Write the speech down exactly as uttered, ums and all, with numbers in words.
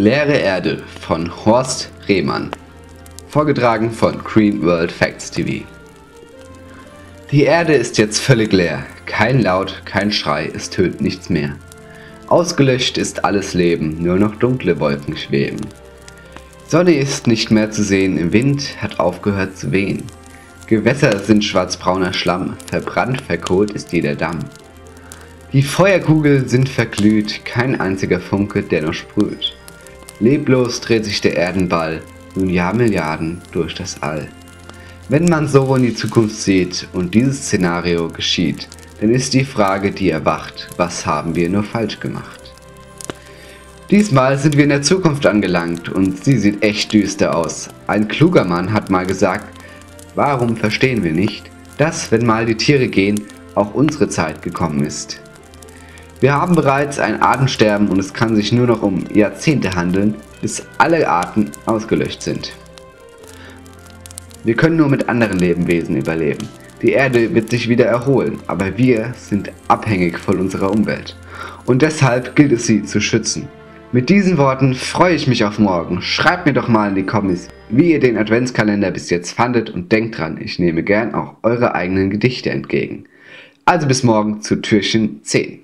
Leere Erde von Horst Rehmann, vorgetragen von Green World Facts T V. Die Erde ist jetzt völlig leer, kein Laut, kein Schrei, es tönt nichts mehr. Ausgelöscht ist alles Leben, nur noch dunkle Wolken schweben. Sonne ist nicht mehr zu sehen, im Wind hat aufgehört zu wehen. Gewässer sind schwarzbrauner Schlamm, verbrannt, verkohlt ist jeder Damm. Die Feuerkugeln sind verglüht, kein einziger Funke, der noch sprüht. Leblos dreht sich der Erdenball, nun Jahrmilliarden durch das All. Wenn man so in die Zukunft sieht und dieses Szenario geschieht, dann ist die Frage, die erwacht, was haben wir nur falsch gemacht? Diesmal sind wir in der Zukunft angelangt und sie sieht echt düster aus. Ein kluger Mann hat mal gesagt, warum verstehen wir nicht, dass, wenn mal die Tiere gehen, auch unsere Zeit gekommen ist. Wir haben bereits ein Artensterben und es kann sich nur noch um Jahrzehnte handeln, bis alle Arten ausgelöscht sind. Wir können nur mit anderen Lebewesen überleben. Die Erde wird sich wieder erholen, aber wir sind abhängig von unserer Umwelt. Und deshalb gilt es, sie zu schützen. Mit diesen Worten freue ich mich auf morgen. Schreibt mir doch mal in die Kommis, wie ihr den Adventskalender bis jetzt fandet, und denkt dran, ich nehme gern auch eure eigenen Gedichte entgegen. Also bis morgen zu Türchen zehn.